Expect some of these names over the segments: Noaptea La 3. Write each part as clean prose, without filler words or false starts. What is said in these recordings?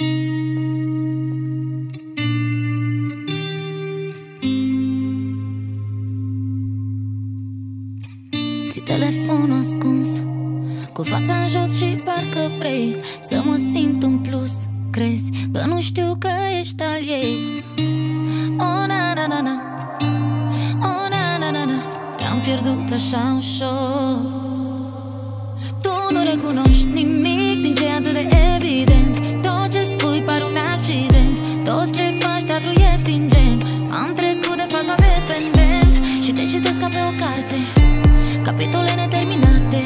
Ți telefonul ascuns, cu fața în jos și parcă vrei să mă simt în plus. Crezi că nu știu că ești al ei. Oh, na-na-na-na, oh, na-na-na-na, te-am pierdut așa ușor. Tu nu recunoști nimic din ce e atât de evident. Tot ce spui pare un accident, tot ce faci teatru ieftin gen. Am trecut de faza dependent și te citesc ca pe o carte, capitole neterminate.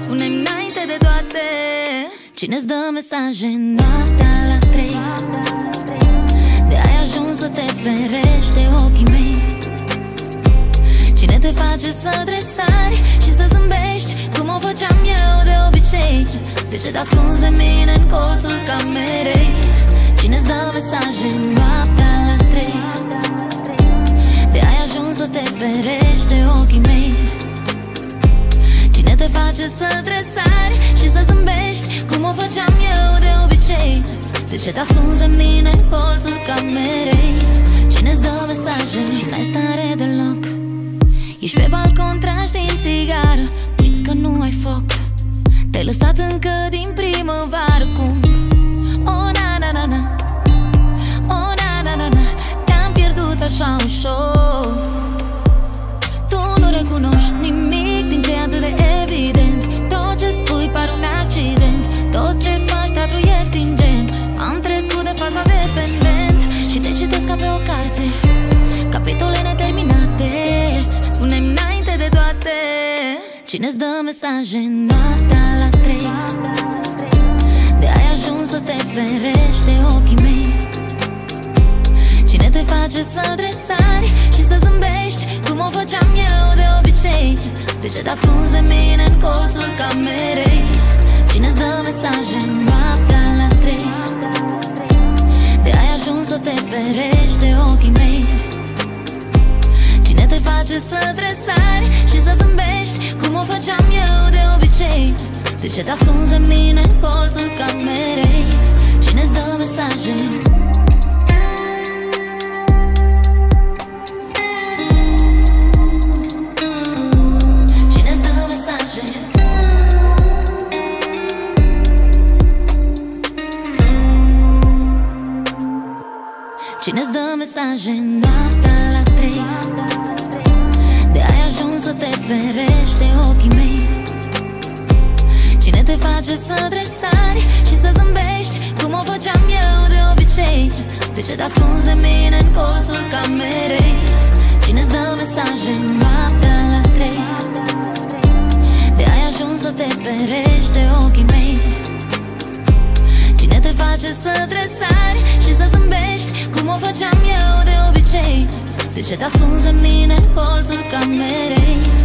Spune-mi înainte de toate, cine-ți dă mesaje noaptea la 3? De-ai ajuns să te ferești de ochii mei. Cine te face să dresari și să zâmbești cum o făceam eu de obicei? De ce te-ascunzi de mine în colțul camerei? Cine-ți dă mesaje noaptea la 3? De-ai ajuns să te ferești de ochii mei. Te face să tresari și să zâmbești cum o făceam eu de obicei? De ce te ascunzi de mine în colțul camerei? Cine-ți dă mesaje și n-ai stare deloc? Ești pe balcon, tragi din țigară, uiți că nu ai foc. Te-ai lăsat încă din primăvară cum? Oh, na-na-na-na, oh, na-na-na-na, te-am pierdut așa ușor. Tu nu recunoști nimic din ce e atât de evident. Tot ce spui pare un accident, tot ce faci teatru ieftin gen. Am trecut de faza dependent și te citesc ca pe o carte, capitole neterminate. Spune-mi înainte de toate, cine-ți dă mesaje noaptea la 3? De-ai ajuns să te ferești de ochii mei. Cine te face să dresari și să zâmbești cum o făceam eu de obicei? De ce te-ascunzi de mine în colțul camerei? Cine-ți dă mesaje noaptea la 3? De-ai ajuns să te ferești de ochii mei. Cine te face să dresari și să zâmbești cum o făceam eu de obicei? De ce te-ascunzi de mine în colțul camerei? Cine-ți dă mesaje? Cine-ți dă mesaje noaptea la 3? De-ai ajuns să te ferești de ochii mei. Cine te face să dresari și să zâmbești cum o făceam eu de obicei? De ce te-ascunzi de mine în colțul camerei? Cine-ți dă mesaje noaptea la 3? De-ai ajuns să te ferești de ochii mei. Cine te face să dresari și să zâmbești cum o făceam eu de obicei? De ce te ascunzi de mine în colțul camerei?